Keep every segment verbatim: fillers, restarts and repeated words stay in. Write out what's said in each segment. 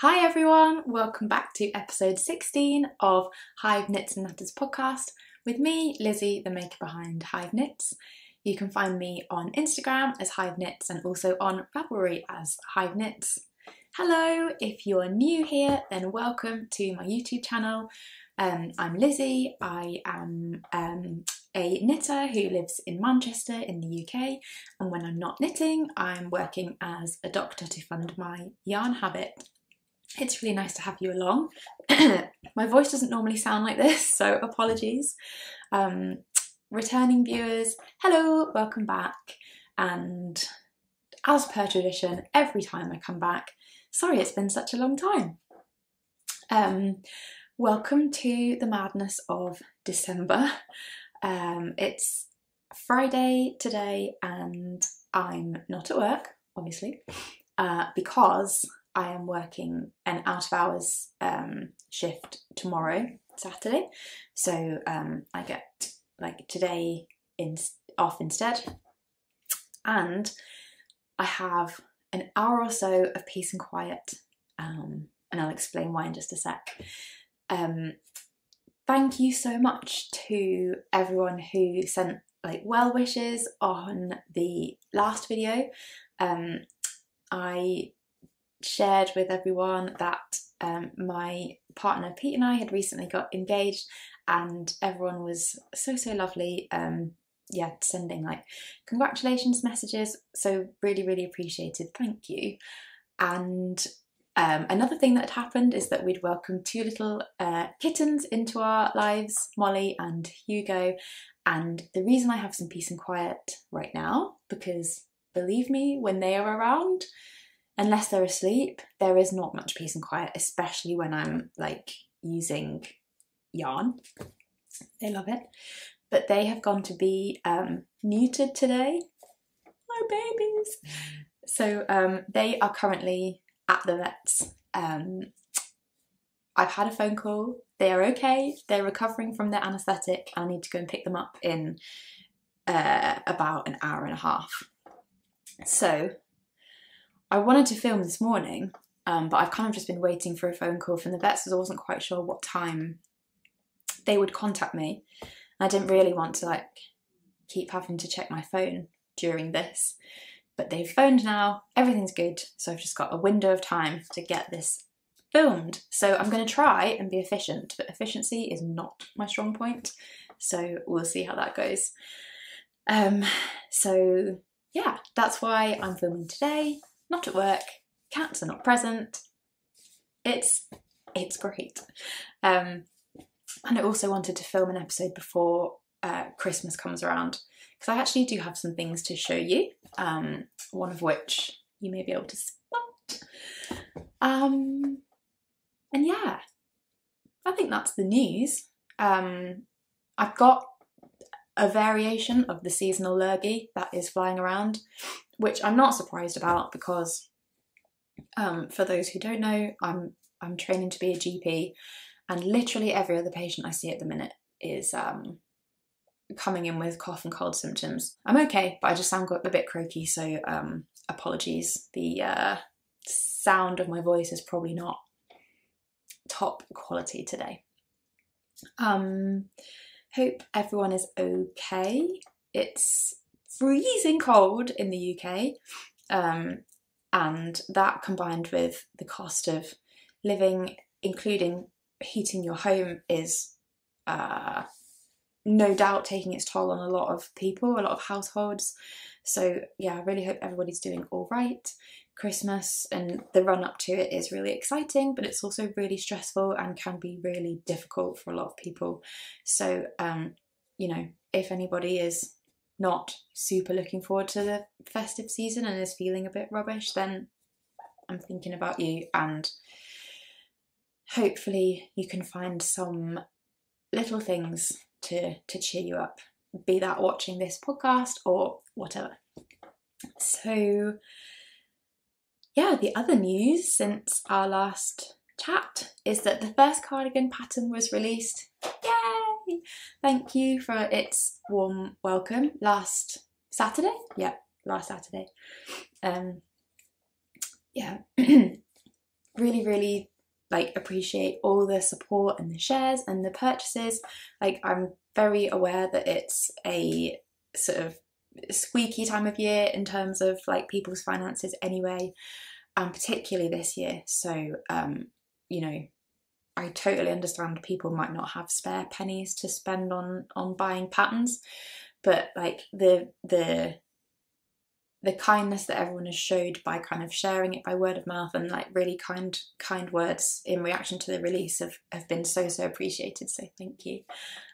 Hi everyone, welcome back to episode sixteen of Hive Knits and Natters podcast with me, Lizzie, the maker behind Hive Knits. You can find me on Instagram as Hive Knits and also on Ravelry as Hive Knits. Hello, if you're new here, then welcome to my YouTube channel. Um, I'm Lizzie, I am um, a knitter who lives in Manchester in the U K, and when I'm not knitting, I'm working as a doctor to fund my yarn habit. It's really nice to have you along. My voice doesn't normally sound like this, so apologies. Um, returning viewers, hello, welcome back. And as per tradition, every time I come back, sorry it's been such a long time. Um, welcome to the madness of December. Um, it's Friday today and I'm not at work, obviously, uh, because I am working an out of hours um, shift tomorrow, Saturday, so um, I get like today in, off instead, and I have an hour or so of peace and quiet, um, and I'll explain why in just a sec. Um, thank you so much to everyone who sent like well wishes on the last video. Um, I shared with everyone that um, my partner Pete and I had recently got engaged, and everyone was so so lovely, um, yeah, sending like congratulations messages, so really really appreciated, thank you. And um, another thing that had happened is that we'd welcomed two little uh, kittens into our lives, Molly and Hugo, and the reason I have some peace and quiet right now, because believe me, when they are around, unless they're asleep, there is not much peace and quiet, especially when I'm like using yarn. They love it. But they have gone to be um, neutered today. My babies. So um, they are currently at the vets. Um, I've had a phone call. They are okay. They're recovering from their anaesthetic. I need to go and pick them up in uh, about an hour and a half. So I wanted to film this morning, um, but I've kind of just been waiting for a phone call from the vets because I wasn't quite sure what time they would contact me. And I didn't really want to like keep having to check my phone during this, but they've phoned now, everything's good, so I've just got a window of time to get this filmed. So I'm going to try and be efficient, but efficiency is not my strong point, so we'll see how that goes. Um, so yeah, that's why I'm filming today. Not at work, cats are not present, it's it's great. Um, and I also wanted to film an episode before uh, Christmas comes around, because I actually do have some things to show you, um, one of which you may be able to spot. Um, and yeah, I think that's the news. Um, I've got a variation of the seasonal lurgy that is flying around, which I'm not surprised about because, um, for those who don't know, I'm I'm training to be a G P, and literally every other patient I see at the minute is um, coming in with cough and cold symptoms. I'm okay, but I just sound a bit croaky, so um, apologies. The uh, sound of my voice is probably not top quality today. Um, hope everyone is okay. It's freezing cold in the U K, um, and that combined with the cost of living, including heating your home, is uh, no doubt taking its toll on a lot of people, a lot of households. So yeah, I really hope everybody's doing all right. Christmas and the run up to it is really exciting, but it's also really stressful and can be really difficult for a lot of people. So um, you know, if anybody is not super looking forward to the festive season and is feeling a bit rubbish, then I'm thinking about you, and hopefully you can find some little things to, to cheer you up, be that watching this podcast or whatever. So yeah, the other news since our last chat is that the first cardigan pattern was released. Yay! Thank you for its warm welcome last Saturday. Yeah, last Saturday. Um, yeah, really, really like appreciate all the support and the shares and the purchases. Like, I'm very aware that it's a sort of squeaky time of year in terms of like people's finances anyway, and um, particularly this year. So um you know, I totally understand people might not have spare pennies to spend on on buying patterns, but like the the the kindness that everyone has showed by kind of sharing it by word of mouth and like really kind kind words in reaction to the release have, have been so, so appreciated. So thank you.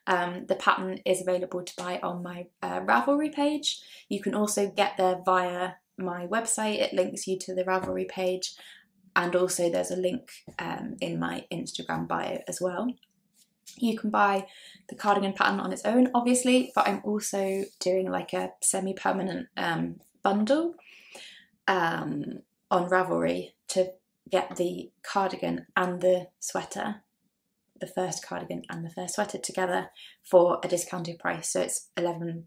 Um, the pattern is available to buy on my uh, Ravelry page. You can also get there via my website. It links you to the Ravelry page, and also there's a link um, in my Instagram bio as well. You can buy the cardigan pattern on its own, obviously, but I'm also doing like a semi-permanent um, bundle um, on Ravelry to get the cardigan and the sweater, the first cardigan and the first sweater together for a discounted price. So it's eleven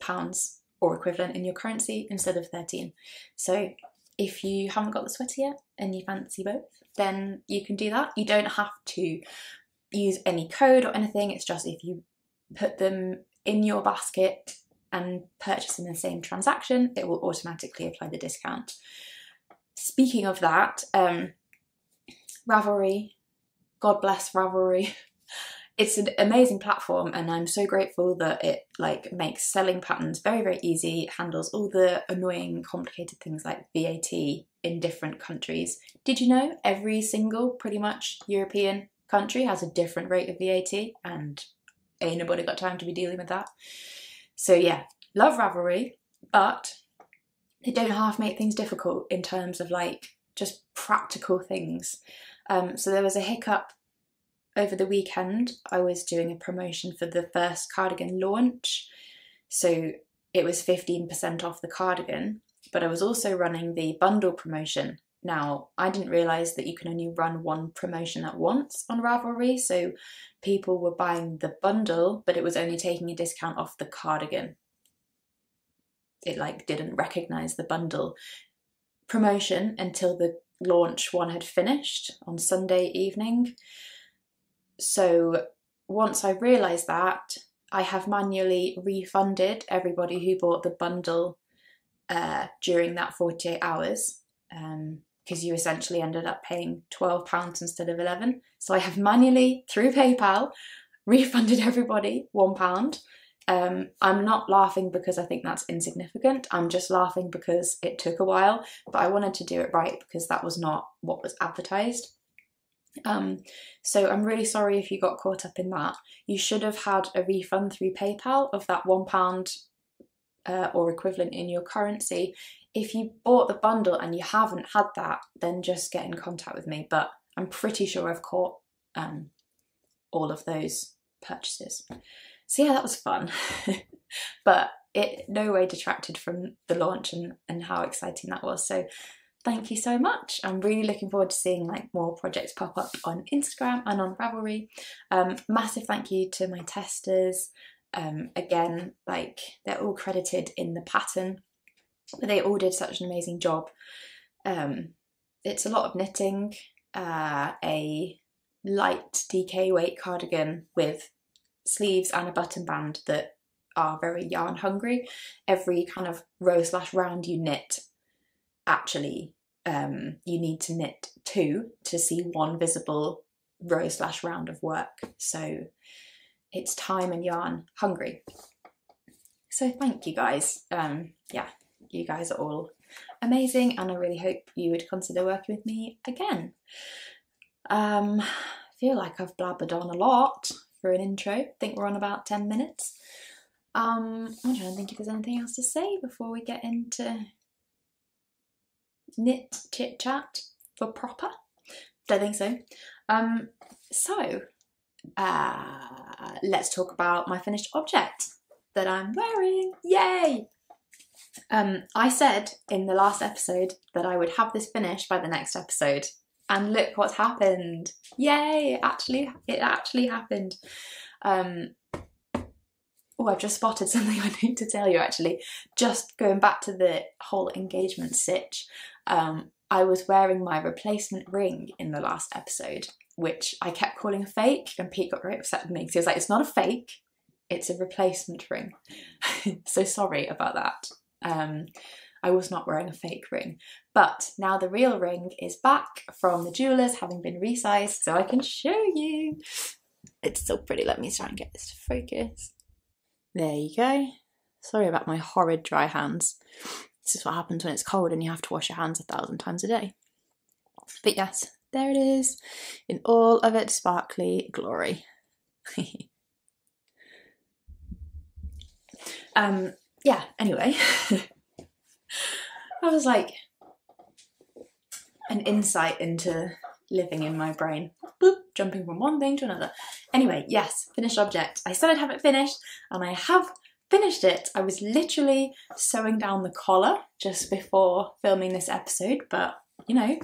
pounds or equivalent in your currency instead of thirteen. So if you haven't got the sweater yet and you fancy both, then you can do that. You don't have to use any code or anything. It's just if you put them in your basket and purchase in the same transaction, it will automatically apply the discount. Speaking of that, um, Ravelry, God bless Ravelry. It's an amazing platform, and I'm so grateful that it like makes selling patterns very, very easy. It handles all the annoying, complicated things like V A T in different countries. Did you know every single pretty much European country has a different rate of V A T, and ain't nobody got time to be dealing with that. So yeah, love Ravelry, but they don't half make things difficult in terms of like just practical things. Um, so there was a hiccup over the weekend. I was doing a promotion for the first cardigan launch, so it was fifteen percent off the cardigan, but I was also running the bundle promotion. Now, I didn't realise that you can only run one promotion at once on Ravelry, so people were buying the bundle, but it was only taking a discount off the cardigan. It like didn't recognise the bundle promotion until the launch one had finished on Sunday evening. So once I realised that, I have manually refunded everybody who bought the bundle uh, during that forty-eight hours. Um, because you essentially ended up paying twelve pounds instead of eleven. So I have manually, through PayPal, refunded everybody one pound. Um, I'm not laughing because I think that's insignificant. I'm just laughing because it took a while, but I wanted to do it right because that was not what was advertised. Um, so I'm really sorry if you got caught up in that. You should have had a refund through PayPal of that one pound uh, or equivalent in your currency. If you bought the bundle and you haven't had that, then just get in contact with me. But I'm pretty sure I've caught um, all of those purchases. So yeah, that was fun. But it no way detracted from the launch and, and how exciting that was. So thank you so much. I'm really looking forward to seeing like more projects pop up on Instagram and on Ravelry. Um, massive thank you to my testers. Um, again, like they're all credited in the pattern. But they all did such an amazing job. Um, it's a lot of knitting, uh, a light D K weight cardigan with sleeves and a button band that are very yarn hungry. Every kind of row slash round you knit, actually, um, you need to knit two to see one visible row slash round of work. So it's time and yarn hungry. So thank you guys. Um, yeah. You guys are all amazing, and I really hope you would consider working with me again. Um, I feel like I've blabbered on a lot for an intro. I think we're on about ten minutes. Um, I'm trying to think if there's anything else to say before we get into knit chit chat for proper. Don't think so. Um, so uh, let's talk about my finished object that I'm wearing. Yay! Um, I said in the last episode that I would have this finished by the next episode, and look what's happened. Yay, it actually, it actually happened. Um, oh, I've just spotted something I need to tell you actually. Just going back to the whole engagement sitch, um, I was wearing my replacement ring in the last episode, which I kept calling a fake, and Pete got very upset with me because he was like, it's not a fake, it's a replacement ring. So sorry about that. Um, I was not wearing a fake ring, but now the real ring is back from the jewellers, having been resized, so I can show you. It's so pretty. Let me try and get this to focus. There you go. Sorry about my horrid dry hands. This is what happens when it's cold and you have to wash your hands a thousand times a day. But yes, there it is in all of its sparkly glory. um, yeah, anyway. I was like, an insight into living in my brain. Boop, jumping from one thing to another. Anyway, yes, finished object. I said I'd have it finished, and I have finished it. I was literally sewing down the collar just before filming this episode, but you know,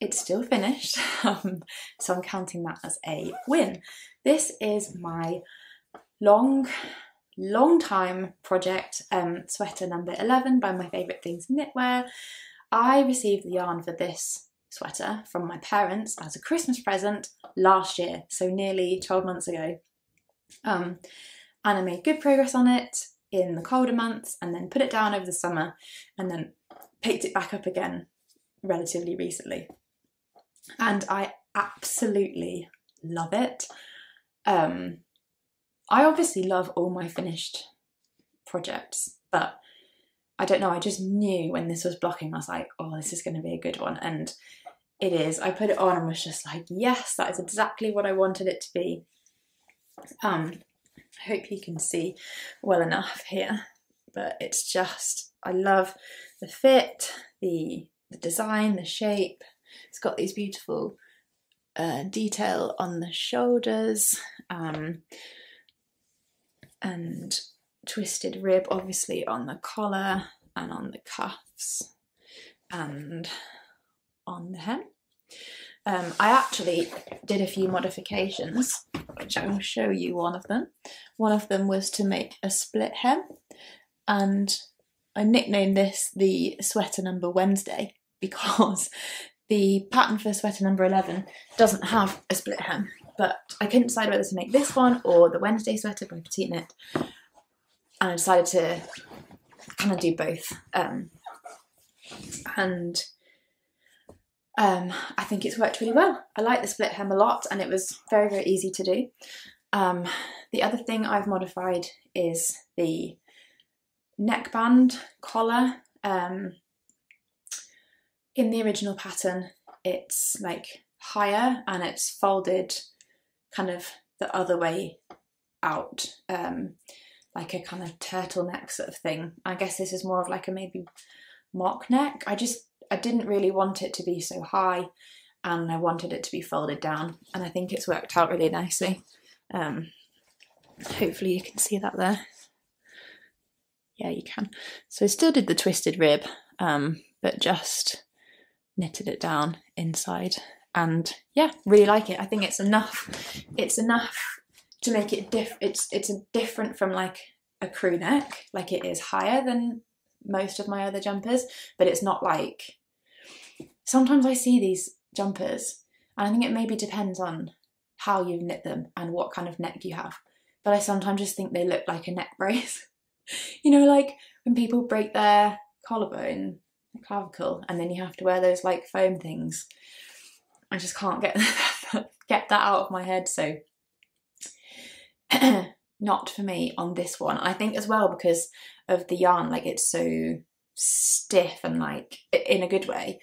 it's still finished. Um, so I'm counting that as a win. This is my long, long time project, um, sweater number eleven by My Favourite Things Knitwear. I received the yarn for this sweater from my parents as a Christmas present last year, so nearly twelve months ago. Um, and I made good progress on it in the colder months, and then put it down over the summer, and then picked it back up again relatively recently. And I absolutely love it. Um, I obviously love all my finished projects, but I don't know, I just knew when this was blocking, I was like, oh, this is going to be a good one. And it is. I put it on and was just like, yes, that is exactly what I wanted it to be. Um, I hope you can see well enough here, but it's just, I love the fit, the, the design, the shape. It's got these beautiful uh, detail on the shoulders, um, and twisted rib obviously on the collar and on the cuffs and on the hem. Um, I actually did a few modifications, which I will show you one of them. One of them was to make a split hem, and I nicknamed this the Sweater Number Wednesday because the pattern for Sweater Number eleven doesn't have a split hem, but I couldn't decide whether to make this one or the Wednesday sweater by Petite Knit, and I decided to kind of do both. Um, and Um, I think it's worked really well. I like the split hem a lot, and it was very, very easy to do. Um, the other thing I've modified is the neckband collar. Um, in the original pattern, it's like higher and it's folded kind of the other way out, um, like a kind of turtleneck sort of thing. I guess this is more of like a maybe mock neck. I just I didn't really want it to be so high, and I wanted it to be folded down, and I think it's worked out really nicely. Um, hopefully you can see that there. Yeah, you can. So I still did the twisted rib, um, but just knitted it down inside, and yeah, really like it. I think it's enough. It's enough to make it diff. It's it's a different from like a crew neck. Like it is higher than most of my other jumpers, but it's not like, sometimes I see these jumpers and I think it maybe depends on how you knit them and what kind of neck you have, but I sometimes just think they look like a neck brace. You know, like when people break their collarbone, clavicle, and then you have to wear those like foam things. I just can't get get that out of my head, so not for me on this one. I think as well because of the yarn, like it's so stiff and like in a good way.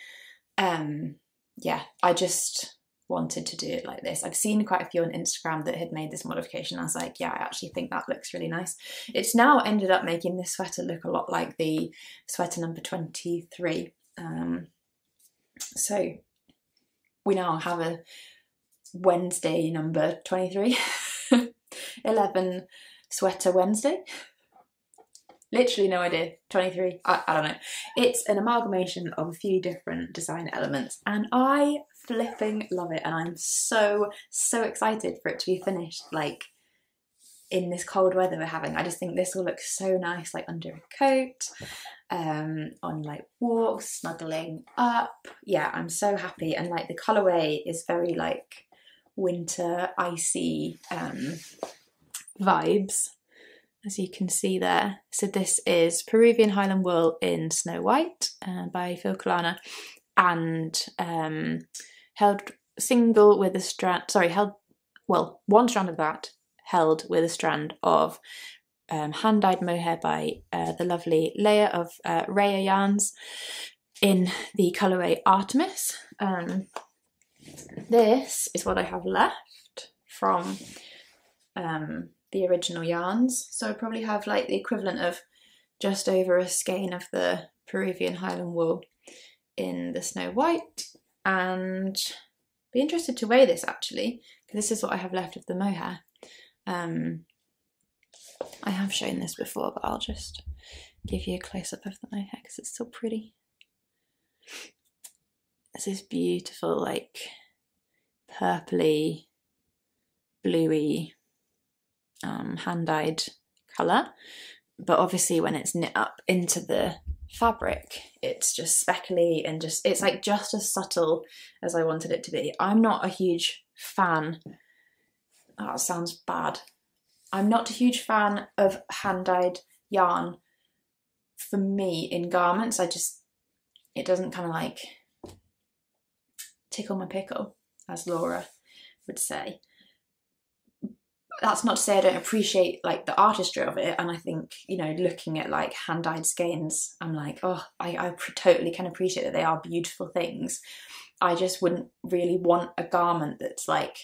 Um, yeah, I just wanted to do it like this. I've seen quite a few on Instagram that had made this modification. I was like, yeah, I actually think that looks really nice. It's now ended up making this sweater look a lot like the sweater number twenty-three. Um, so we now have a Wednesday number twenty-three. eleven Sweater Wednesday. Literally no idea. twenty-three, I, I don't know. It's an amalgamation of a few different design elements, and I flipping love it, and I'm so, so excited for it to be finished. Like, in this cold weather we're having. I just think this will look so nice, like under a coat, um, on like walks, snuggling up. Yeah, I'm so happy. And like the colourway is very like winter, icy um, vibes, as you can see there. So this is Peruvian Highland Wool in Snow White uh, by Filcolana, and um, held single with a strand, sorry, held, well, one strand of that, held with a strand of um, hand-dyed mohair by uh, the lovely Lea of uh, Raya Yarns in the colourway Artemis. Um, this is what I have left from um, the original yarns. So I probably have like the equivalent of just over a skein of the Peruvian Highland Wool in the Snow White, and be interested to weigh this actually, because this is what I have left of the mohair. Um, I have shown this before, but I'll just give you a close-up of the mohair because it's so pretty. It's this beautiful, like, purpley, bluey, um, hand-dyed colour, but obviously when it's knit up into the fabric, it's just speckly and just, it's like just as subtle as I wanted it to be. I'm not a huge fan Oh, that sounds bad. I'm not a huge fan of hand-dyed yarn for me in garments. I just, it doesn't kind of like tickle my pickle, as Laura would say. That's not to say I don't appreciate like the artistry of it, and I think, you know, looking at like hand-dyed skeins, I'm like, oh, I, I totally can appreciate that they are beautiful things. I just wouldn't really want a garment that's like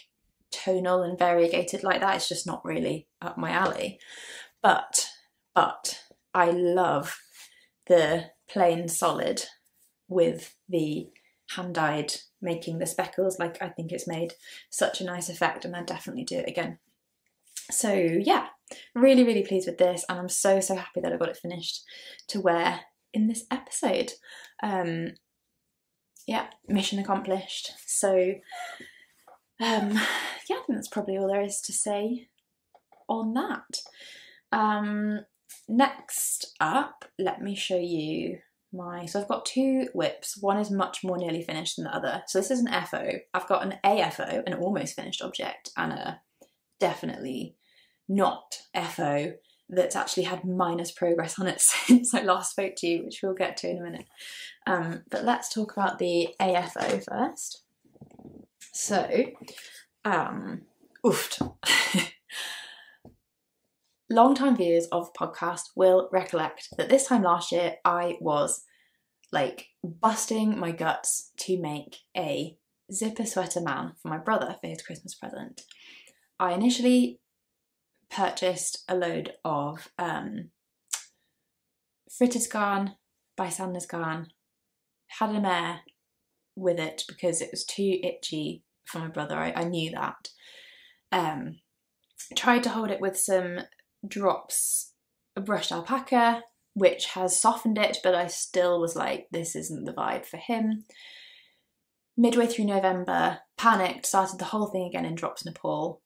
tonal and variegated like that. It's just not really up my alley. But, but I love the plain solid with the hand-dyed making the speckles. Like, I think it's made such a nice effect, and I'd definitely do it again. So yeah, really, really pleased with this, and I'm so, so happy that I got it finished to wear in this episode. Um, yeah, mission accomplished. So Um, yeah, I think that's probably all there is to say on that. Um, next up, let me show you my, so I've got two whips. One is much more nearly finished than the other. So this is an F O. I've got an A F O, an almost finished object, and a definitely not F O that's actually had minus progress on it since I last spoke to you, which we'll get to in a minute. Um, but let's talk about the A F O first. So, um, oofed. Long-time viewers of podcast will recollect that this time last year I was like busting my guts to make a Zipper Sweater Man for my brother for his Christmas present. I initially purchased a load of um, Sandler's garn by Sandler's garn, had a mare with it because it was too itchy for my brother. I, I knew that. Um, tried to hold it with some Drops Brushed Alpaca, which has softened it, but I still was like, this isn't the vibe for him. Midway through November, panicked, started the whole thing again in Drops Nepal,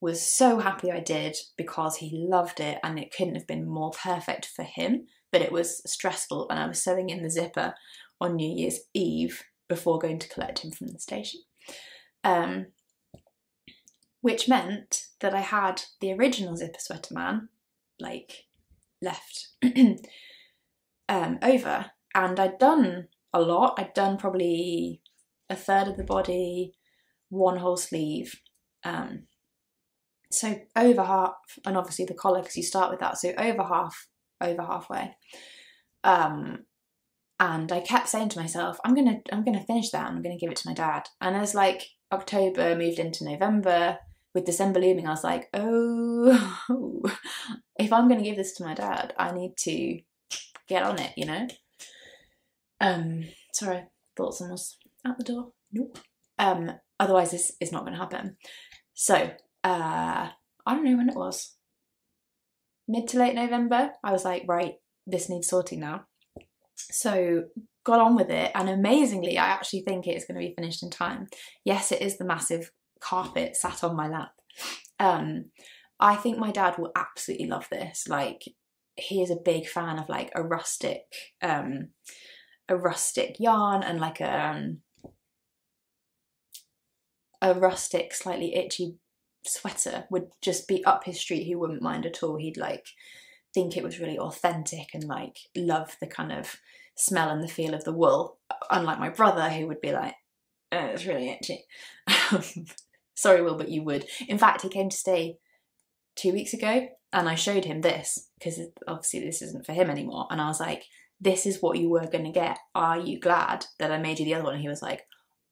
was so happy I did because he loved it and it couldn't have been more perfect for him, but it was stressful, and I was sewing in the zipper on New Year's Eve before going to collect him from the station, um, which meant that I had the original Zipper Sweater Man like left um, over, and I'd done a lot. I'd done probably a third of the body, one whole sleeve, um, so over half, and obviously the collar because you start with that, so over half, over halfway. Um, And I kept saying to myself, I'm gonna, I'm gonna finish that. I'm gonna give it to my dad. And as like October moved into November, with December looming, I was like, oh, if I'm gonna give this to my dad, I need to get on it, you know. Um, sorry, thought someone was at the door. Nope. Um, otherwise this is not gonna happen. So uh, I don't know when it was. Mid to late November, I was like, right, this needs sorting now. So got on with it, and amazingly I actually think it is going to be finished in time. Yes, it is the massive carpet sat on my lap. Um, I think my dad will absolutely love this. Like, he is a big fan of like a rustic, um, a rustic yarn and like a, um, a rustic, slightly itchy sweater would just be up his street. He wouldn't mind at all. He'd like think it was really authentic and like love the kind of smell and the feel of the wool. Unlike my brother, who would be like, oh, it's really itchy. Sorry, Will, but you would. In fact, he came to stay two weeks ago and I showed him this, because obviously this isn't for him anymore. And I was like, this is what you were going to get. Are you glad that I made you the other one? And he was like,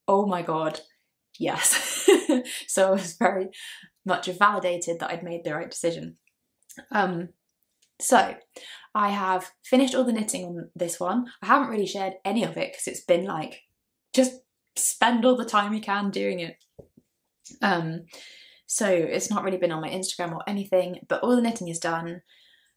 oh my God, yes. So I was very much validated that I'd made the right decision. Um, so I have finished all the knitting on this one. I haven't really shared any of it because it's been like, just spend all the time you can doing it. Um, so it's not really been on my Instagram or anything, but all the knitting is done.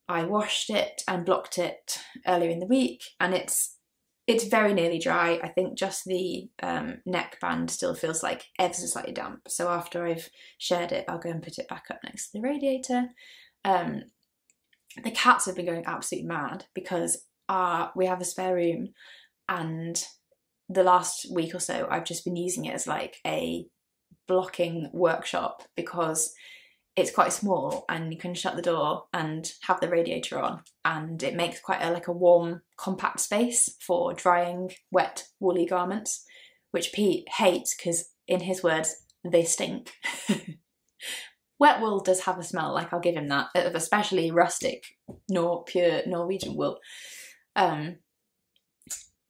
I washed it and blocked it earlier in the week, and it's it's very nearly dry. I think just the um, neck band still feels like ever so slightly damp. So after I've shared it, I'll go and put it back up next to the radiator. Um, the cats have been going absolutely mad because uh, we have a spare room, and the last week or so I've just been using it as like a blocking workshop, because it's quite small and you can shut the door and have the radiator on, and it makes quite a like a warm compact space for drying wet woolly garments, which Pete hates because, in his words, they stink. Wet wool does have a smell, like I'll give him that, of especially rustic nor pure Norwegian wool. Um,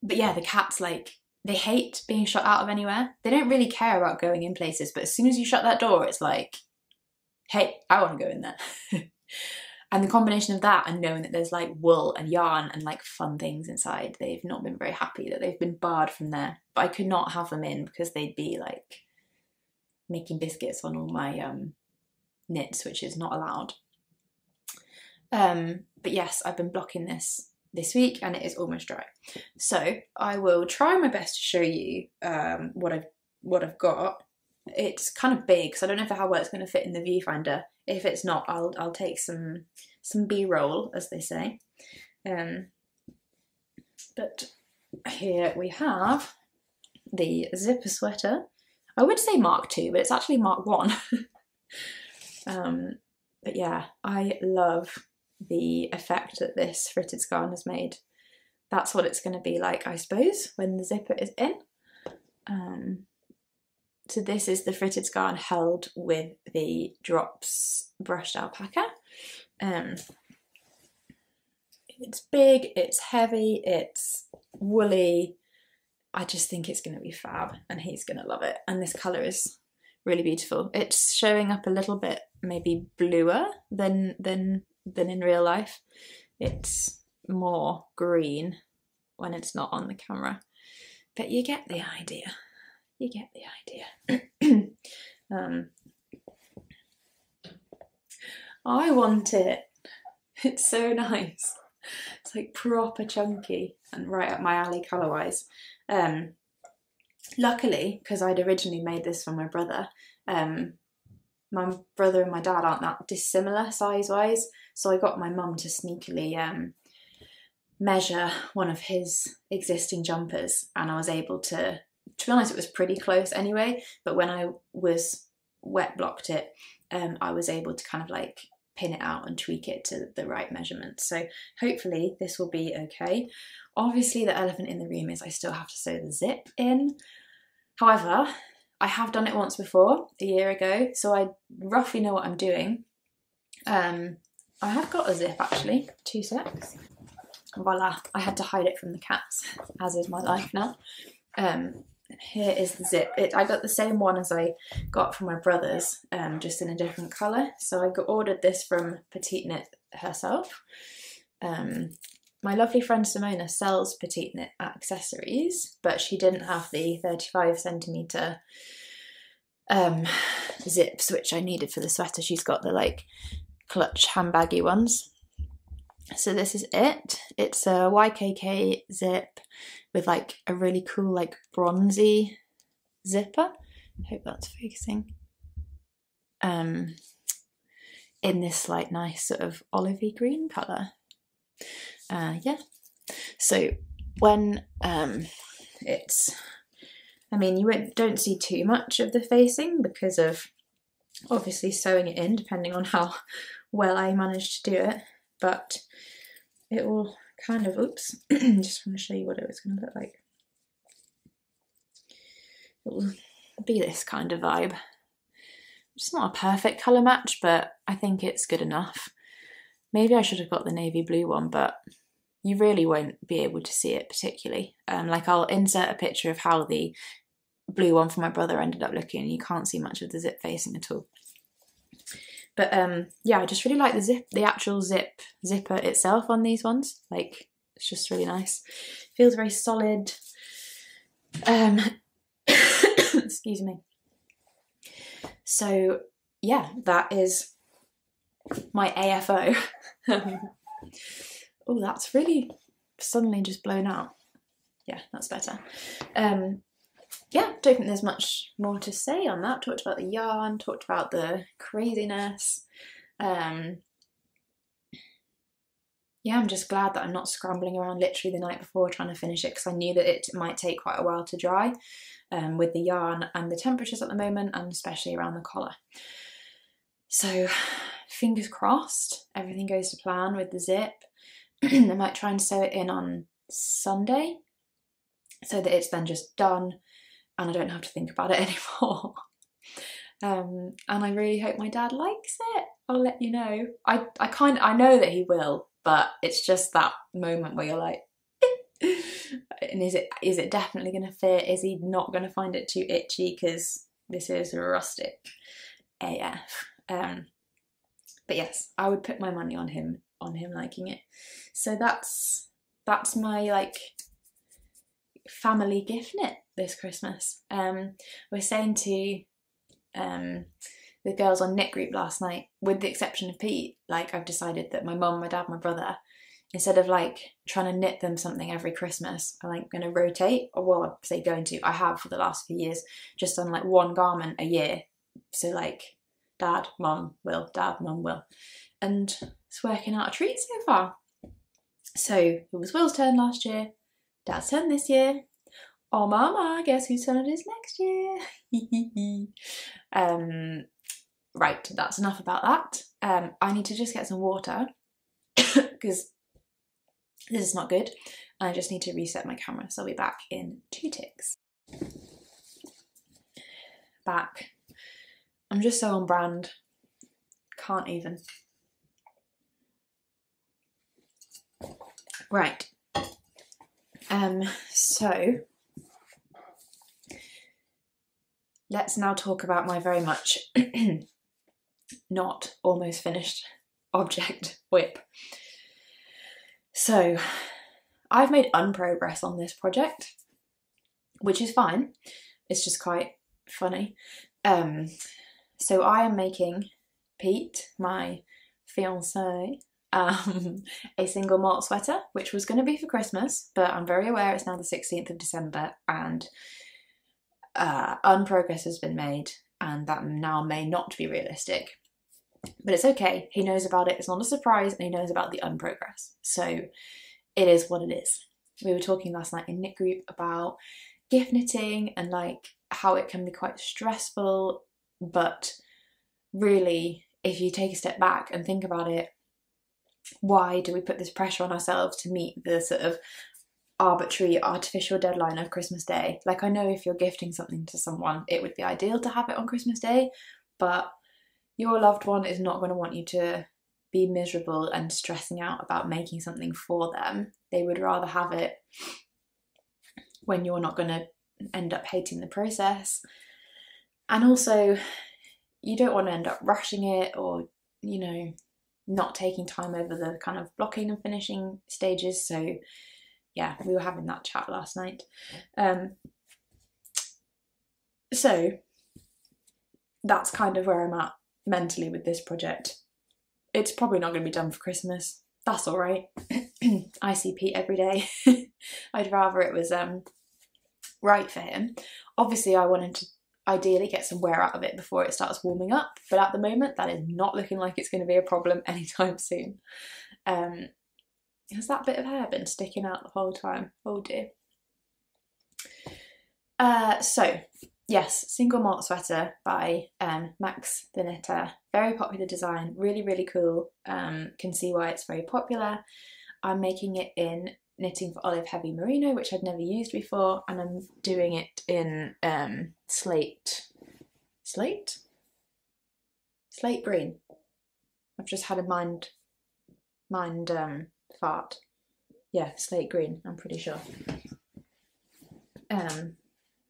but yeah, the cat's like, they hate being shut out of anywhere. They don't really care about going in places, but as soon as you shut that door, it's like, hey, I want to go in there. And the combination of that and knowing that there's like wool and yarn and like fun things inside, they've not been very happy that they've been barred from there. But I could not have them in because they'd be like making biscuits on all my um, knits, which is not allowed. Um, but yes, I've been blocking this this week and it is almost dry. So I will try my best to show you um, what I've what I've got. It's kind of big, so I don't know how well it's going to fit in the viewfinder. If it's not, I'll I'll take some some B-roll, as they say. Um, but here we have the zipper sweater. I would say Mark two, but it's actually Mark one. um, but yeah, I love the effect that this fritted scarf has made. That's what it's going to be like, I suppose, when the zipper is in. Um, so this is the fritted scarf held with the Drops Brushed Alpaca. Um, it's big, it's heavy, it's woolly. I just think it's going to be fab and he's going to love it. And this colour is really beautiful. It's showing up a little bit maybe bluer than than than in real life. It's more green when it's not on the camera, but you get the idea. You get the idea. um, I want it. It's so nice. It's like proper chunky and right up my alley colour-wise. Um, luckily, because I'd originally made this for my brother, um, my brother and my dad aren't that dissimilar size-wise, so I got my mum to sneakily um, measure one of his existing jumpers, and I was able to, to be honest, it was pretty close anyway, but when I was wet blocked it, um, I was able to kind of like pin it out and tweak it to the right measurement. So hopefully this will be okay. Obviously the elephant in the room is I still have to sew the zip in. However, I have done it once before, a year ago, so I roughly know what I'm doing. Um, I have got a zip actually, two secs. Voila, I had to hide it from the cats, as is my life now. Um, here is the zip. It, I got the same one as I got from my brother's, um, just in a different colour. So I got, ordered this from Petite Knit herself. Um, my lovely friend Simona sells Petite Knit accessories, but she didn't have the thirty-five centimetre um, zips, which I needed for the sweater. She's got the like clutch handbaggy ones. So this is it. It's a Y K K zip with like a really cool like bronzy zipper. I hope that's focusing. Um, in this like nice sort of olivey green colour. Uh, yeah, so when um, it's, I mean, you won't, don't see too much of the facing because of obviously sewing it in, depending on how well I manage to do it, but it will kind of, oops, just want to show you what it was going to look like. It will be this kind of vibe. It's not a perfect colour match, but I think it's good enough. Maybe I should have got the navy blue one, but you really won't be able to see it particularly. Um, like I'll insert a picture of how the blue one for my brother ended up looking, and you can't see much of the zip facing at all. But um, yeah, I just really like the zip, the actual zip zipper itself on these ones. Like, it's just really nice. Feels very solid. Um, excuse me. So yeah, that is my A F O. Oh, that's really suddenly just blown out. Yeah, that's better. Um, yeah, don't think there's much more to say on that. Talked about the yarn, talked about the craziness. Um, yeah, I'm just glad that I'm not scrambling around literally the night before trying to finish it, because I knew that it might take quite a while to dry um, with the yarn and the temperatures at the moment, and especially around the collar. So fingers crossed, everything goes to plan with the zip. I might try and sew it in on Sunday so that it's then just done and I don't have to think about it anymore. Um, and I really hope my dad likes it. I'll let you know. I, I kind of, I know that he will, but it's just that moment where you're like, and is it, is it definitely going to fit? Is he not going to find it too itchy? Because this is rustic A F. Um, but yes, I would put my money on him. on him liking it. So that's that's my like family gift knit this Christmas. Um we're saying to um the girls on Knit Group last night, with the exception of Pete, like I've decided that my mum, my dad, my brother, instead of like trying to knit them something every Christmas, I'm like going to rotate, or well, I'd say going to, I have for the last few years just done like one garment a year. So like dad, mum, will, dad, mum, will. And it's working out a treat so far. So it was Will's turn last year, Dad's turn this year. Oh mama, guess whose turn it is next year? um, right, that's enough about that. Um, I need to just get some water because this is not good. I just need to reset my camera, so I'll be back in two ticks. Back. I'm just so on brand. Can't even. Right, um, so let's now talk about my very much not almost finished object whip. So I've made unprogress on this project, which is fine. It's just quite funny. Um, so I am making Pete, my fiancé, Um, a single malt sweater, which was going to be for Christmas, but I'm very aware it's now the sixteenth of December and uh, unprogress has been made, and that now may not be realistic, but it's okay. He knows about it. It's not a surprise, and he knows about the unprogress. So it is what it is. We were talking last night in Knit Group about gift knitting and like how it can be quite stressful, but really, if you take a step back and think about it, why do we put this pressure on ourselves to meet the sort of arbitrary, artificial deadline of Christmas Day? Like, I know if you're gifting something to someone, it would be ideal to have it on Christmas Day, but your loved one is not going to want you to be miserable and stressing out about making something for them. They would rather have it when you're not going to end up hating the process. And also, you don't want to end up rushing it, or, you know, not taking time over the kind of blocking and finishing stages. So yeah, we were having that chat last night. Um, so that's kind of where I'm at mentally with this project. It's probably not going to be done for Christmas. That's all right. I see Pete every day. I'd rather it was um, right for him. Obviously I wanted to ideally get some wear out of it before it starts warming up, but at the moment that is not looking like it's going to be a problem anytime soon. Um, has that bit of hair been sticking out the whole time? Oh dear. Uh, so yes, Single Malt Sweater by um, Max the Knitter. Very popular design, really really cool. Um, can see why it's very popular. I'm making it in Knitting for Olive Heavy Merino, which I'd never used before, and I'm doing it in um, slate, slate, slate green. I've just had a mind, mind um, fart. Yeah, slate green, I'm pretty sure. Um,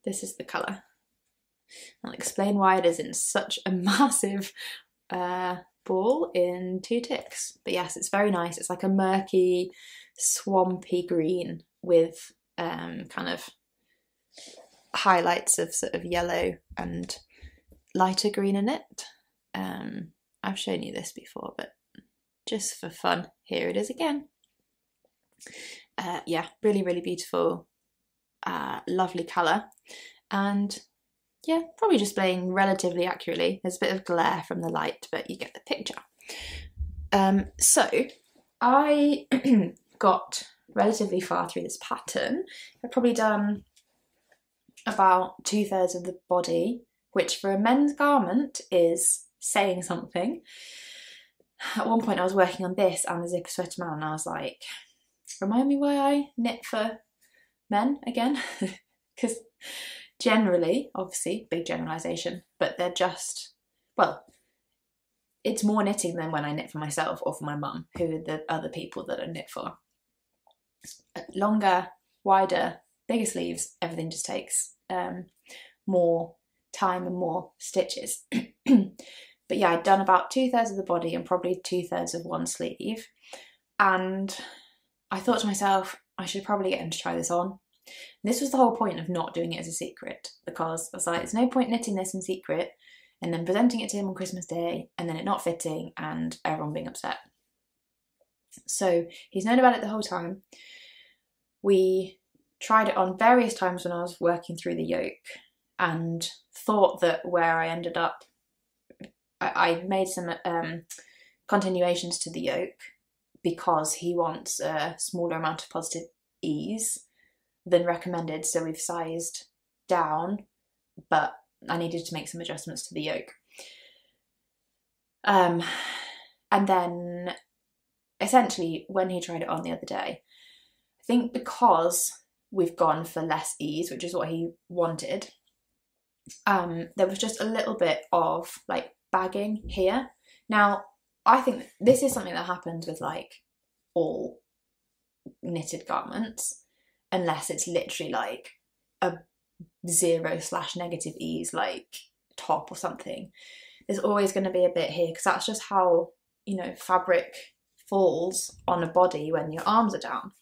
this is the colour. I'll explain why it is in such a massive uh, ball in two ticks. But yes, it's very nice. It's like a murky, swampy green with um, kind of highlights of sort of yellow and lighter green in it. Um, I've shown you this before, but just for fun, here it is again. Uh, yeah, really, really beautiful, uh, lovely colour. And yeah, probably displaying relatively accurately. There's a bit of glare from the light, but you get the picture. Um, so I got relatively far through this pattern. I've probably done about two thirds of the body, which for a men's garment is saying something. At one point I was working on this and the Zipper Sweater Man, and I was like, remind me why I knit for men again, because generally, obviously, big generalisation, but they're just, well, it's more knitting than when I knit for myself or for my mum, who are the other people that I knit for. Longer, wider, bigger sleeves, everything just takes um, more time and more stitches. But yeah, I'd done about two thirds of the body and probably two thirds of one sleeve. And I thought to myself, I should probably get him to try this on. And this was the whole point of not doing it as a secret, because I was like, there's no point knitting this in secret and then presenting it to him on Christmas Day and then it not fitting and everyone being upset. So he's known about it the whole time. We tried it on various times when I was working through the yoke and thought that where I ended up, I, I made some um, continuations to the yoke because he wants a smaller amount of positive ease than recommended, so we've sized down, but I needed to make some adjustments to the yoke. Um, and then essentially when he tried it on the other day, I think because we've gone for less ease, which is what he wanted, um, there was just a little bit of like bagging here. Now, I think this is something that happens with like all knitted garments, unless it's literally like a zero slash negative ease like top or something. There's always going to be a bit here because that's just how, you know, fabric falls on a body when your arms are down.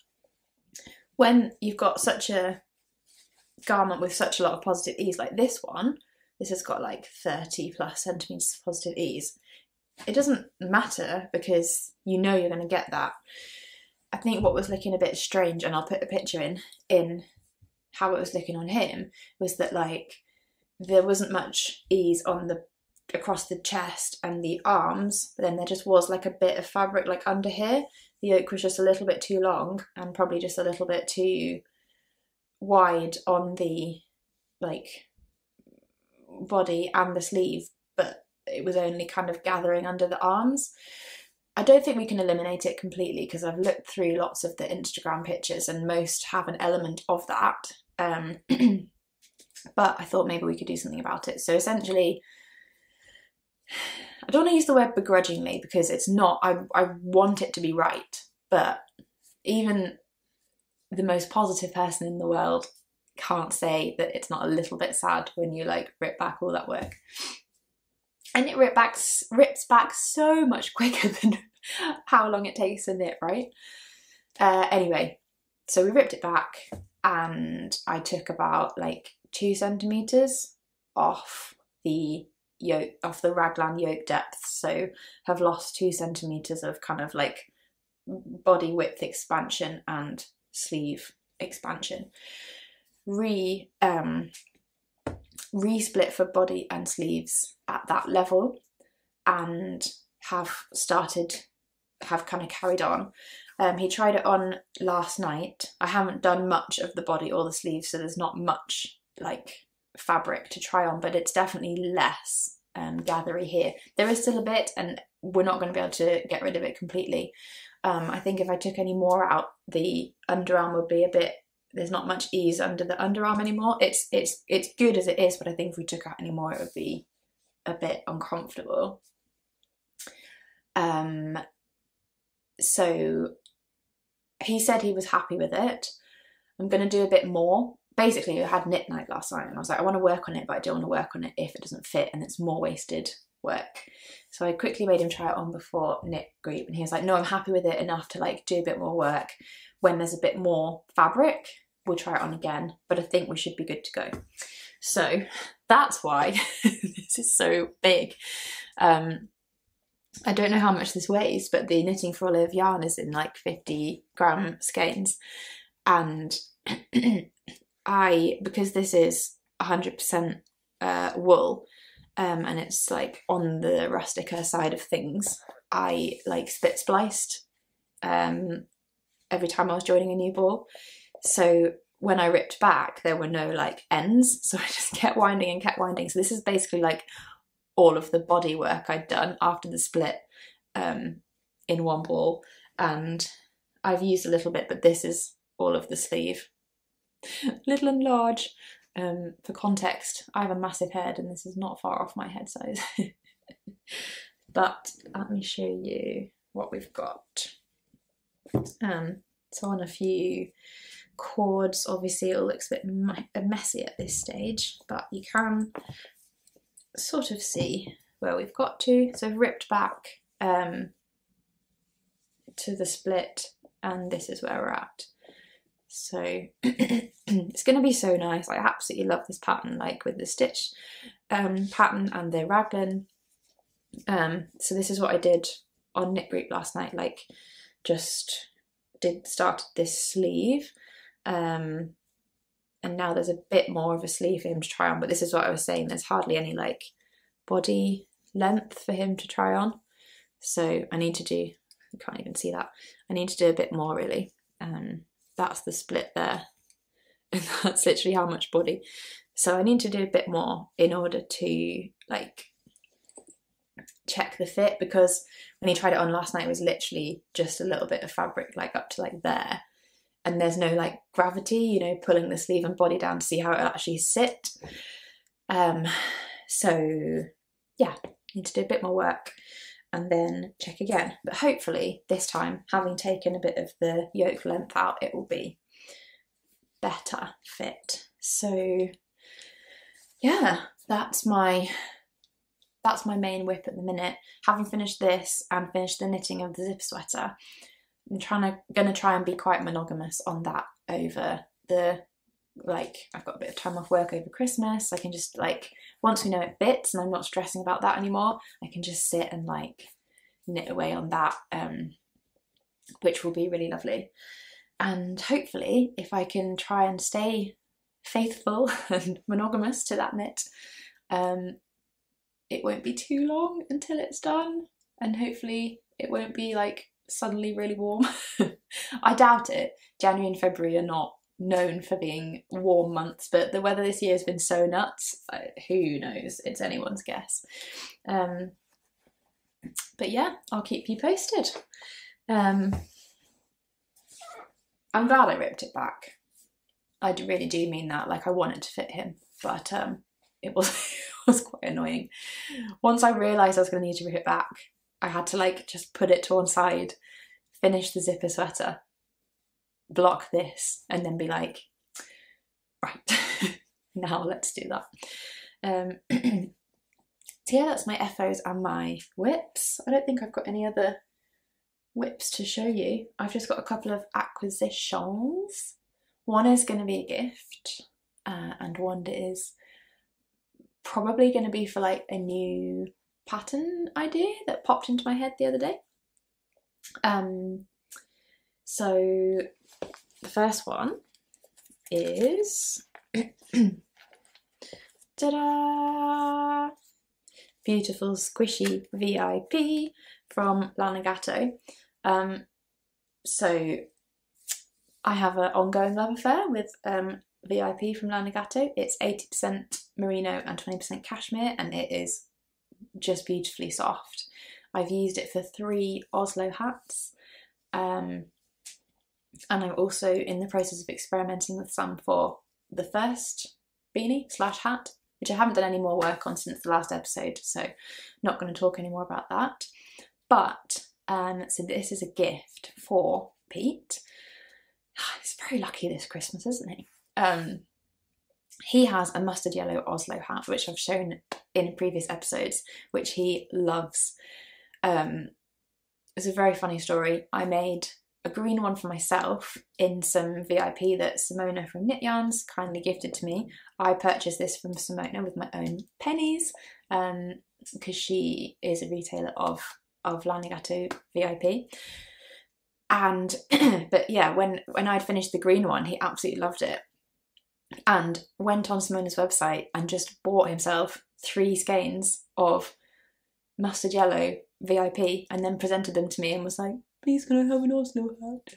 When you've got such a garment with such a lot of positive ease like this one, this has got like thirty plus centimetres of positive ease. It doesn't matter because you know you're going to get that. I think what was looking a bit strange, and I'll put a picture in, in how it was looking on him, was that like there wasn't much ease on the across the chest and the arms, but then there just was like a bit of fabric like under here. The yoke was just a little bit too long and probably just a little bit too wide on the like body and the sleeve, but it was only kind of gathering under the arms. I don't think we can eliminate it completely because I've looked through lots of the Instagram pictures and most have an element of that. Um, but I thought maybe we could do something about it. So essentially, I don't want to use the word begrudgingly because it's not, I, I want it to be right, but even the most positive person in the world can't say that it's not a little bit sad when you like rip back all that work. And it rip back, rips back so much quicker than how long it takes to knit, right? Uh, anyway, so we ripped it back and I took about like two centimetres off the yoke, off the raglan yoke depth. So have lost two centimetres of kind of like body width expansion and sleeve expansion. Re, um, resplit for body and sleeves at that level and have started, have kind of carried on. Um, he tried it on last night. I haven't done much of the body or the sleeves, so there's not much like fabric to try on, but it's definitely less um, gathery here. There is still a bit and we're not going to be able to get rid of it completely. Um, I think if I took any more out, the underarm would be a bit, there's not much ease under the underarm anymore. It's it's it's good as it is, but I think if we took out any more, it would be a bit uncomfortable. Um, so he said he was happy with it. I'm going to do a bit more. Basically, I had knit night last night and I was like, I want to work on it, but I don't want to work on it if it doesn't fit and it's more wasted work. So I quickly made him try it on before knit group and he was like, no, I'm happy with it enough to like do a bit more work. When there's a bit more fabric, we'll try it on again, but I think we should be good to go. So that's why this is so big. Um, I don't know how much this weighs, but the Knitting for Olive yarn is in like fifty gram skeins. And I, because this is one hundred percent uh, wool, Um, and it's like on the rustica side of things, I like split spliced um, every time I was joining a new ball. So when I ripped back, there were no like ends. So I just kept winding and kept winding. So this is basically like all of the body work I'd done after the split um, in one ball. And I've used a little bit, but this is all of the sleeve, little and large. Um, for context, I have a massive head and this is not far off my head size. But let me show you what we've got. Um, so on a few cords, obviously it all looks a bit messy at this stage, but you can sort of see where we've got to. So I've ripped back um, to the split and this is where we're at. So it's going to be so nice. I absolutely love this pattern, like with the stitch um, pattern and the raglan. Um, so this is what I did on Knit Group last night, like just did started this sleeve. Um, and now there's a bit more of a sleeve for him to try on, but this is what I was saying, there's hardly any like body length for him to try on. So I need to do, I can't even see that. I need to do a bit more really. Um, That's the split there, and that's literally how much body. So I need to do a bit more in order to like check the fit, because when he tried it on last night, it was literally just a little bit of fabric like up to like there, and there's no like gravity, you know, pulling the sleeve and body down to see how it'll actually sit. Um, so yeah, need to do a bit more work and then check again. But hopefully this time, having taken a bit of the yoke length out, it will be better fit. So yeah, that's my, that's my main whip at the minute. Having finished this and finished the knitting of the zipper sweater, I'm trying to, gonna try and be quite monogamous on that over the, like I've got a bit of time off work over Christmas. I can just like, once we know it fits and I'm not stressing about that anymore, I can just sit and like knit away on that, um, which will be really lovely. And hopefully if I can try and stay faithful and monogamous to that knit, um, it won't be too long until it's done, and hopefully it won't be like suddenly really warm. I doubt it. January and February are not known for being warm months, but the weather this year has been so nuts, who knows, it's anyone's guess. Um, but yeah, I'll keep you posted. Um, I'm glad I ripped it back. I really do mean that, like I wanted to fit him, but um, it was, it was quite annoying. Once I realised I was going to need to rip it back, I had to like just put it to one side, finish the zipper sweater, block this, and then be like, right, now let's do that. Um, so yeah, that's my F Os and my whips. I don't think I've got any other whips to show you. I've just got a couple of acquisitions. One is going to be a gift, uh, and one is probably going to be for like a new pattern idea that popped into my head the other day. Um, so the first one is Ta-da! Beautiful squishy V I P from Lana Gatto. Um, so I have an ongoing love affair with um, V I P from Lana Gatto. It's eighty percent merino and twenty percent cashmere, and it is just beautifully soft. I've used it for three Oslo hats, um, and I'm also in the process of experimenting with some for the first beanie slash hat, which I haven't done any more work on since the last episode, so not going to talk any more about that. But um, so this is a gift for Pete. He's very lucky this Christmas, isn't he? Um, he has a mustard yellow Oslo hat, which I've shown in previous episodes, which he loves. Um, it's a very funny story. I made a green one for myself in some V I P that Simona from Knit Yarns kindly gifted to me. I purchased this from Simona with my own pennies um, because she is a retailer of, of Lana Gatto V I P. And, but yeah, when, when I'd finished the green one, he absolutely loved it and went on Simona's website and just bought himself three skeins of mustard yellow V I P and then presented them to me and was like, please can I have an Oslo hat?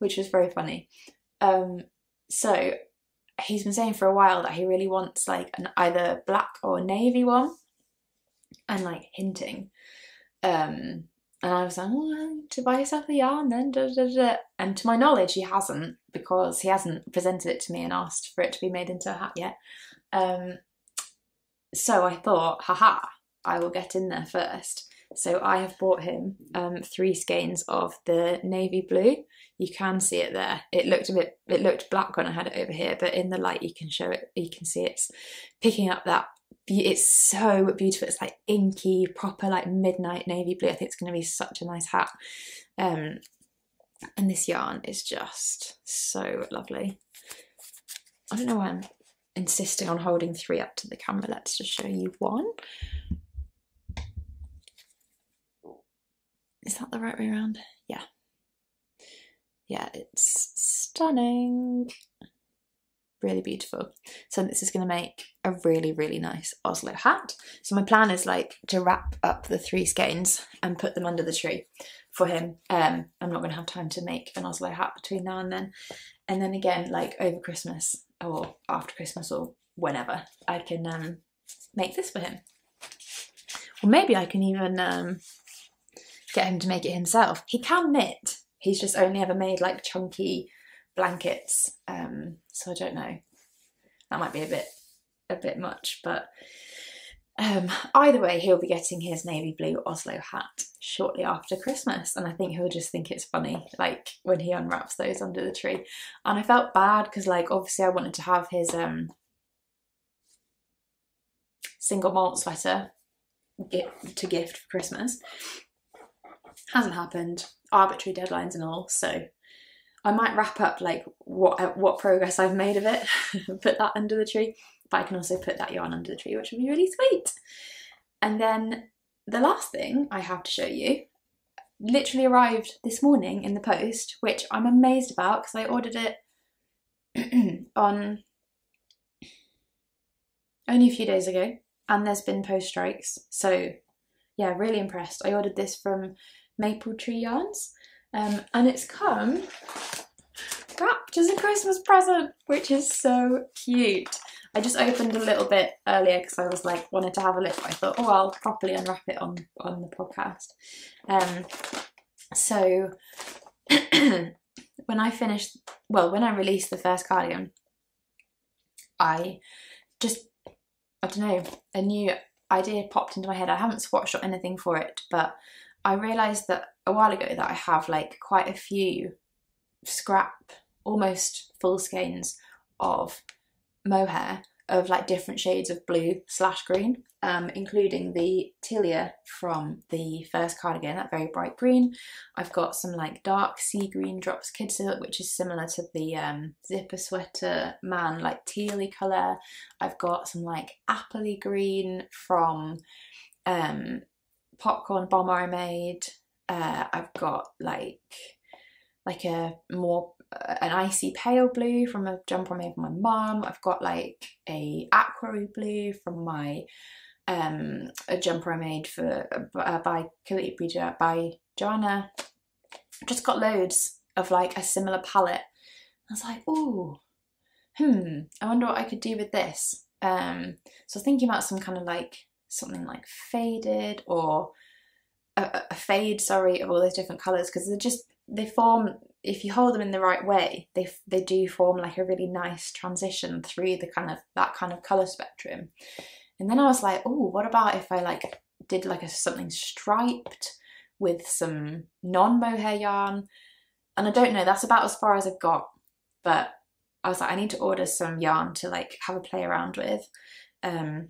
Which was very funny. Um, so he's been saying for a while that he really wants like an either black or navy one and like hinting. Um, and I was like, oh, I need to buy yourself a yarn then. Da, da, da. And to my knowledge, he hasn't, because he hasn't presented it to me and asked for it to be made into a hat yet. Um, so I thought, haha, I will get in there first. So I have bought him um, three skeins of the navy blue. You can see it there. It looked a bit, it looked black when I had it over here, but in the light you can show it, you can see it's picking up that, it's so beautiful. It's like inky, proper like midnight navy blue. I think it's gonna be such a nice hat. Um, and this yarn is just so lovely. I don't know why I'm insisting on holding three up to the camera. Let's just show you one. Is that the right way around? Yeah. Yeah, it's stunning. Really beautiful. So this is going to make a really, really nice Oslo hat. So my plan is like to wrap up the three skeins and put them under the tree for him. Um, I'm not going to have time to make an Oslo hat between now and then. And then again, like over Christmas or after Christmas or whenever, I can um, make this for him. Or maybe I can even... Um, get him to make it himself. He can knit. He's just only ever made like chunky blankets. Um, so I don't know. That might be a bit, a bit much, but um, either way, he'll be getting his navy blue Oslo hat shortly after Christmas. And I think he'll just think it's funny, like when he unwraps those under the tree. And I felt bad because like, obviously I wanted to have his um, single malt sweater gift to gift for Christmas. Hasn't happened, arbitrary deadlines and all, so I might wrap up like what what progress I've made of it, put that under the tree, but I can also put that yarn under the tree, which would be really sweet. And then the last thing I have to show you literally arrived this morning in the post, which I'm amazed about because I ordered it on only a few days ago and there's been post strikes, so yeah, really impressed. I ordered this from Maple Tree Yarns, um, and it's come wrapped as a Christmas present, which is so cute. I just opened a little bit earlier because I was like, wanted to have a look, but I thought, oh, I'll properly unwrap it on, on the podcast. Um, so when I finished, well, when I released the first cardigan, I just, I don't know, a new idea popped into my head. I haven't swatched or anything for it, but I realised that a while ago that I have like quite a few scrap, almost full skeins of mohair of like different shades of blue slash green, um, including the Tilia from the first cardigan, that very bright green. I've got some like dark sea green Drops Kid Silk, which is similar to the um, Zipper Sweater Man, like tealy colour. I've got some like appley green from um, Popcorn Bomber I made. Uh, I've got like like a more an icy pale blue from a jumper I made for my mum. I've got like a aqua blue from my um a jumper I made for uh, by Khalid by Jana. Just got loads of like a similar palette. I was like, ooh, hmm, I wonder what I could do with this. Um, so thinking about some kind of like something like faded or a, a fade, sorry, of all those different colours, because they're just, they form, if you hold them in the right way, they they do form like a really nice transition through the kind of that kind of colour spectrum. And then I was like, oh, what about if I like did like a something striped with some non-mohair yarn? And I don't know, that's about as far as I've got, but I was like, I need to order some yarn to like have a play around with. Um,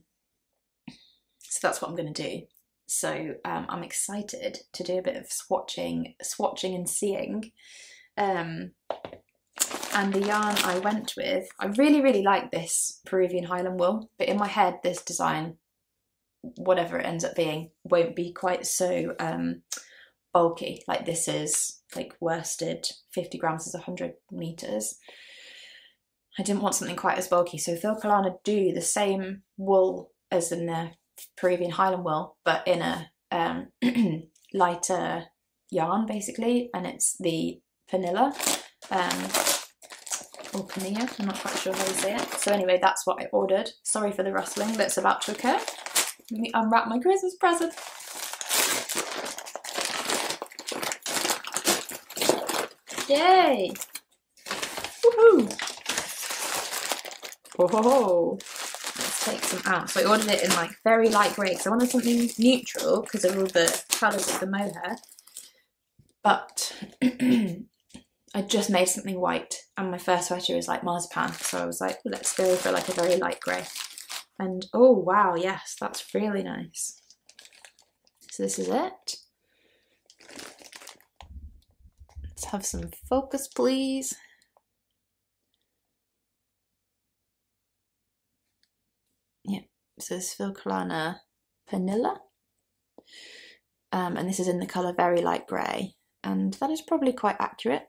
so that's what I'm going to do. So um, I'm excited to do a bit of swatching, swatching and seeing. Um, and the yarn I went with, I really, really like this Peruvian Highland Wool, but in my head, this design, whatever it ends up being, won't be quite so um, bulky. Like this is like worsted, fifty grams is one hundred meters. I didn't want something quite as bulky, so Filcolana do the same wool as in the Peruvian Highland Wool, but in a um, lighter yarn basically, and it's the Pernilla, um, or Pernilla, I'm not quite sure how to say it. So anyway, that's what I ordered. Sorry for the rustling that's about to occur. Let me unwrap my Christmas present. Yay! Woohoo! Oh, let's take some out. So I ordered it in like very light grey because I wanted something neutral because of all the colours of the mohair. But I just made something white and my first sweater is like marzipan. So I was like, let's go for like a very light grey. And oh wow, yes, that's really nice. So this is it. Let's have some focus, please. So this is Filcolana Pernilla, um, and this is in the colour very light grey, and that is probably quite accurate,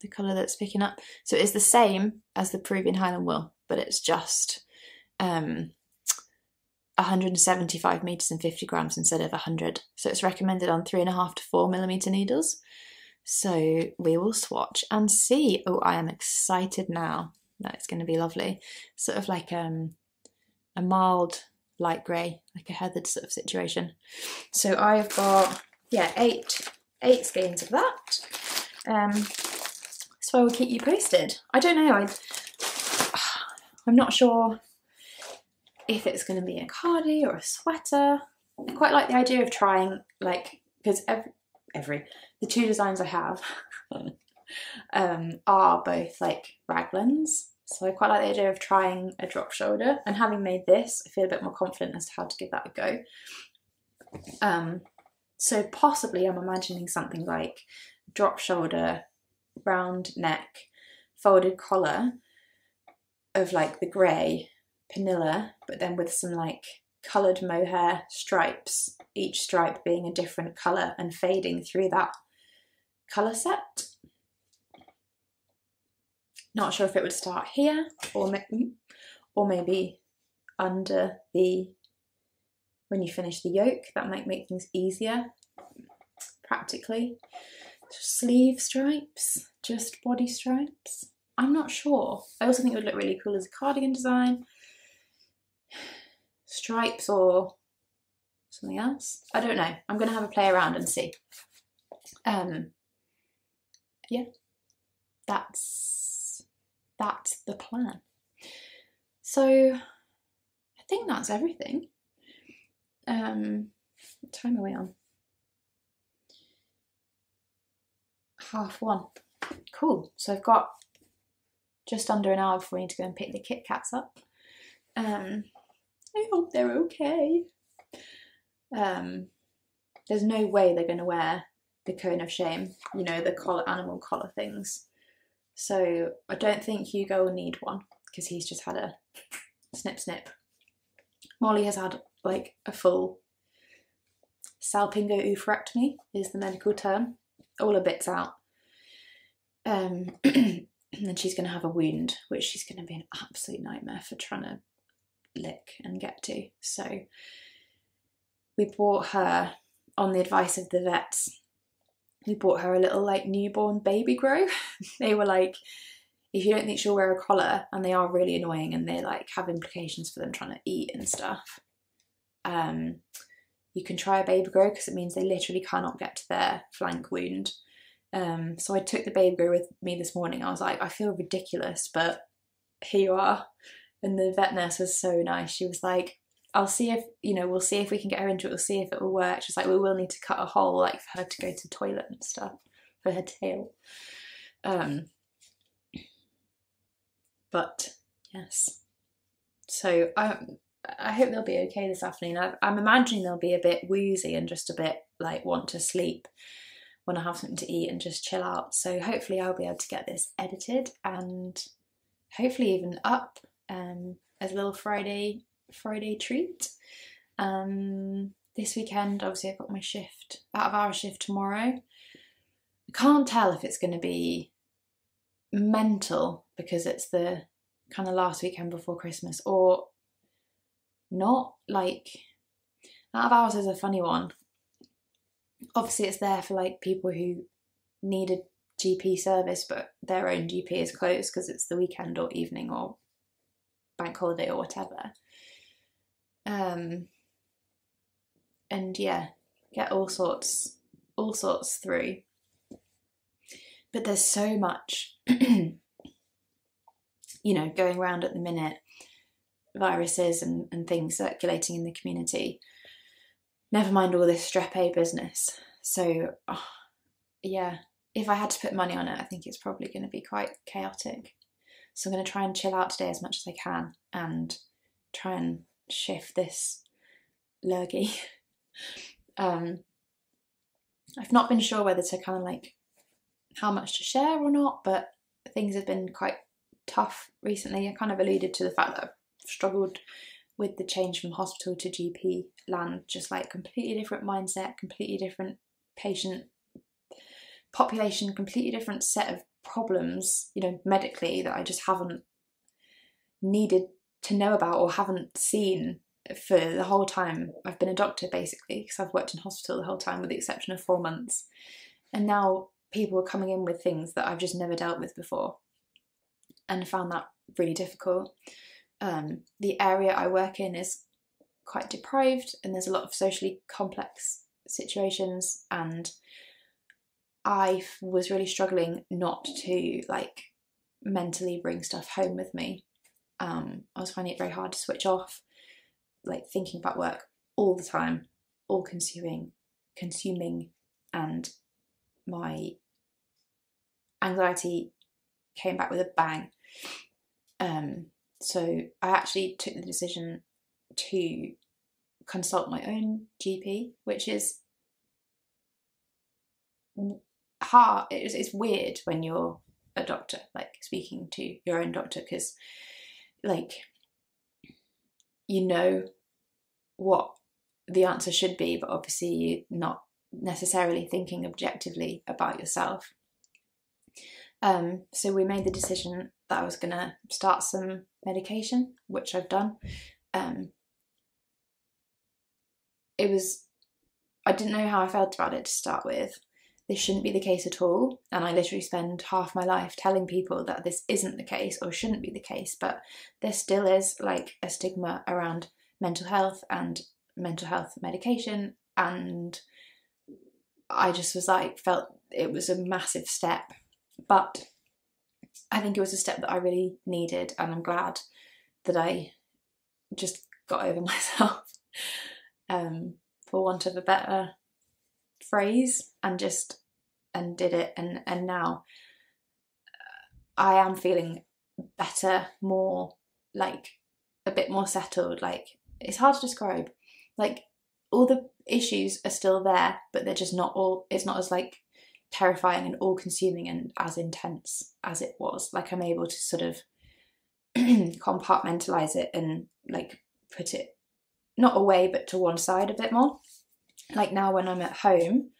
the colour that's picking up. So it's the same as the Peruvian Highland Wool, but it's just um, one hundred seventy-five metres and fifty grams instead of one hundred. So it's recommended on three and a half to four millimetre needles. So we will swatch and see. Oh, I am excited now. That's going to be lovely. Sort of like um. a mild light grey, like a heathered sort of situation. So I've got, yeah, eight, eight skeins of that. Um, so I will keep you posted. I don't know, I, I'm not sure if it's going to be a cardi or a sweater. I quite like the idea of trying, like, because every, every, the two designs I have um, are both like raglans. So I quite like the idea of trying a drop shoulder, and having made this, I feel a bit more confident as to how to give that a go. Um, so possibly I'm imagining something like drop shoulder, round neck, folded collar of like the grey Pernilla, but then with some like coloured mohair stripes, each stripe being a different colour and fading through that colour set. Not sure if it would start here or or maybe under the, when you finish the yoke, that might make things easier practically. Just sleeve stripes, just body stripes. I'm not sure. I also think it would look really cool as a cardigan design. Stripes or something else. I don't know. I'm going to have a play around and see. Um, yeah, that's... that's the plan. So I think that's everything. Um, what time are we on? Half one. Cool. So I've got just under an hour before we need to go and pick the Kit Kats up. Um, I hope they're okay. Um, there's no way they're going to wear the cone of shame, you know, the collar, animal collar things. So I don't think Hugo will need one because he's just had a snip snip. Molly has had like a full salpingo-oophorectomy is the medical term. All her bits out. Um, and she's going to have a wound, which is going to be an absolute nightmare for trying to lick and get to. So we bought her, on the advice of the vets, we bought her a little like newborn baby grow. They were like, if you don't think she'll wear a collar, and they are really annoying and they like have implications for them trying to eat and stuff, um, you can try a baby grow because it means they literally cannot get to their flank wound. Um, so I took the baby grow with me this morning. I was like, I feel ridiculous, but here you are. And the vet nurse was so nice. She was like, I'll see if, you know, we'll see if we can get her into it. We'll see if it will work. She's like, we will need to cut a hole, like, for her to go to the toilet and stuff, for her tail. Um, but, yes. So, I, I hope they'll be okay this afternoon. I, I'm imagining they'll be a bit woozy and just a bit, like, want to sleep when I have something to eat and just chill out. So, hopefully I'll be able to get this edited and hopefully even up um, as a little Friday... Friday treat. Um, this weekend obviously I've got my shift, out of hour shift tomorrow. I can't tell if it's going to be mental because it's the kind of last weekend before Christmas or not. Like, out of hours is a funny one. Obviously it's there for like people who need a G P service but their own G P is closed because it's the weekend or evening or bank holiday or whatever. Um, and yeah, get all sorts, all sorts through. But there's so much, you know, going around at the minute, viruses and, and things circulating in the community. Never mind all this strep A business. So oh, yeah, if I had to put money on it, I think it's probably going to be quite chaotic. So I'm going to try and chill out today as much as I can and try and shift this lurgy. um I've not been sure whether to kind of like how much to share or not, but things have been quite tough recently. I kind of alluded to the fact that I've struggled with the change from hospital to G P land, just like completely different mindset, completely different patient population, completely different set of problems, you know, medically, that I just haven't needed to know about or haven't seen for the whole time I've been a doctor, basically, because I've worked in hospital the whole time with the exception of four months. And now people are coming in with things that I've just never dealt with before and I found that really difficult. Um, the area I work in is quite deprived and there's a lot of socially complex situations and I was really struggling not to like mentally bring stuff home with me. Um, I was finding it very hard to switch off, like thinking about work all the time, all consuming, consuming, and my anxiety came back with a bang. Um, so I actually took the decision to consult my own G P, which is hard. It's, it's weird when you're a doctor, like speaking to your own doctor, because like, you know what the answer should be, but obviously you're not necessarily thinking objectively about yourself. Um, so we made the decision that I was going to start some medication, which I've done. Um, it was, I didn't know how I felt about it to start with. This shouldn't be the case at all, and I literally spend half my life telling people that this isn't the case or shouldn't be the case, but there still is like a stigma around mental health and mental health medication, and I just was like, felt it was a massive step, but I think it was a step that I really needed, and I'm glad that I just got over myself, um, for want of a better phrase, and just and did it, and and now I am feeling better, more like a bit more settled. Like, it's hard to describe, like all the issues are still there, but they're just not all, it's not as like terrifying and all-consuming and as intense as it was. Like, I'm able to sort of compartmentalize it and like put it not away but to one side a bit more. Like now when I'm at home,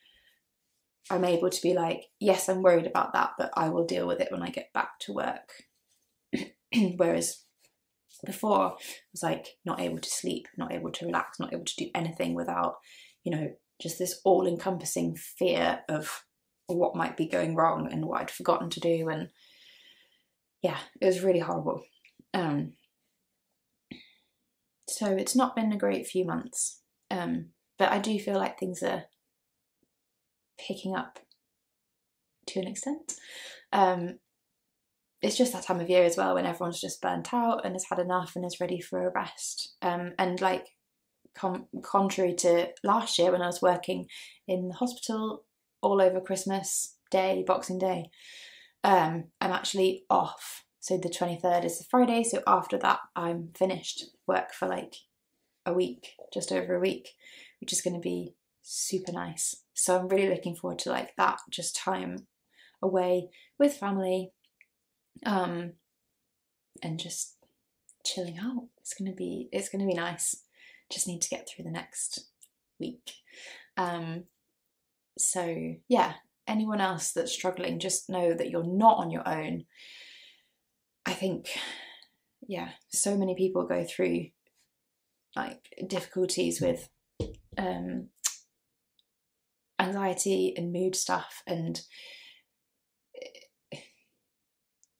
I'm able to be like, yes, I'm worried about that, but I will deal with it when I get back to work. Whereas before I was like not able to sleep, not able to relax, not able to do anything without, you know, just this all-encompassing fear of what might be going wrong and what I'd forgotten to do. And yeah, it was really horrible. Um, so it's not been a great few months, um, but I do feel like things are picking up to an extent. Um, it's just that time of year as well when everyone's just burnt out and has had enough and is ready for a rest. Um, and like com contrary to last year when I was working in the hospital all over Christmas Day, Boxing Day, um, I'm actually off. So the twenty-third is the Friday, so after that I'm finished work for like a week, just over a week, which is going to be super nice. So I'm really looking forward to like that, just time away with family, um, and just chilling out. It's gonna be, it's gonna be nice. Just need to get through the next week. Um, so yeah, anyone else that's struggling, just know that you're not on your own. I think, yeah, so many people go through like difficulties with, um, anxiety and mood stuff, and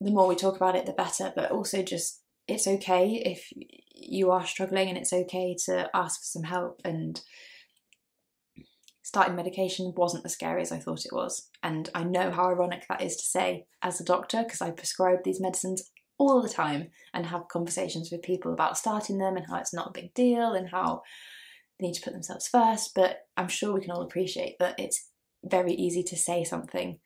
the more we talk about it the better, but also just it's okay if you are struggling, and it's okay to ask for some help. And starting medication wasn't as scary as I thought it was, and I know how ironic that is to say as a doctor, because I prescribe these medicines all the time and have conversations with people about starting them and how it's not a big deal and how they need to put themselves first. But I'm sure we can all appreciate that it's very easy to say something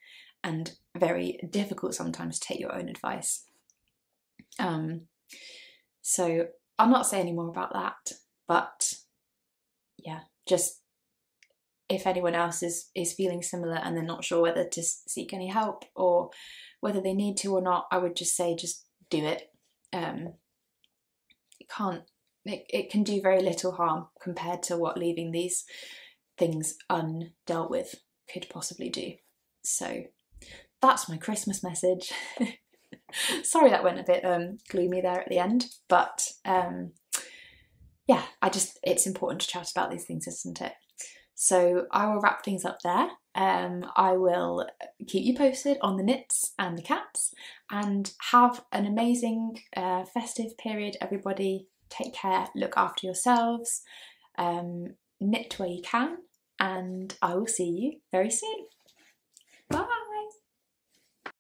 and very difficult sometimes to take your own advice. Um, so I'll not say any more about that, but yeah, just if anyone else is, is feeling similar and they're not sure whether to seek any help or whether they need to or not, I would just say just do it. Um, you can't It, it can do very little harm compared to what leaving these things undealt with could possibly do. So that's my Christmas message. Sorry that went a bit um, gloomy there at the end, but um, yeah, I just, it's important to chat about these things, isn't it? So I will wrap things up there. Um, I will keep you posted on the knits and the cats, and have an amazing uh, festive period, everybody. Take care, look after yourselves, um, knit where you can, and I will see you very soon. Bye!